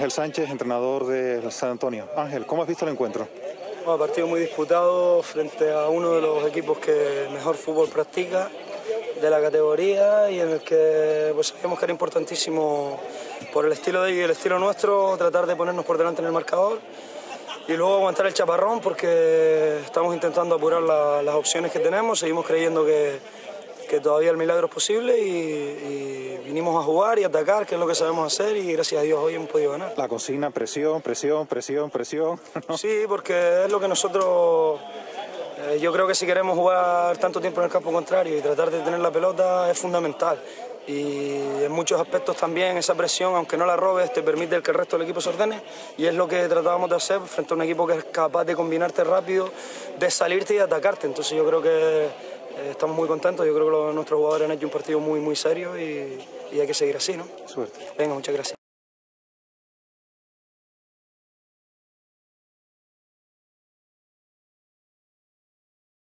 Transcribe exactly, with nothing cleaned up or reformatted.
Ángel Sánchez, entrenador de San Antonio. Ángel, ¿cómo has visto el encuentro? Bueno, partido muy disputado frente a uno de los equipos que mejor fútbol practica de la categoría y en el que pues, sabíamos que era importantísimo por el estilo de ellos y el estilo nuestro tratar de ponernos por delante en el marcador y luego aguantar el chaparrón porque estamos intentando apurar la, las opciones que tenemos, seguimos creyendo que, que todavía el milagro es posible y, y vinimos a jugar y a atacar, que es lo que sabemos hacer, y gracias a Dios hoy hemos podido ganar. La cocina, presión, presión, presión, presión. ¿No? Sí, porque es lo que nosotros... Eh, yo creo que si queremos jugar tanto tiempo en el campo contrario y tratar de tener la pelota es fundamental. Y en muchos aspectos también esa presión, aunque no la robes, te permite el que el resto del equipo se ordene. Y es lo que tratábamos de hacer frente a un equipo que es capaz de combinarte rápido, de salirte y de atacarte. Entonces yo creo que... Estamos muy contentos, yo creo que los, nuestros jugadores han hecho un partido muy, muy serio y, y hay que seguir así, ¿no? Suerte. Venga, muchas gracias.